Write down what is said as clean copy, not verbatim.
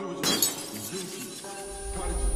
Suji, Zuki,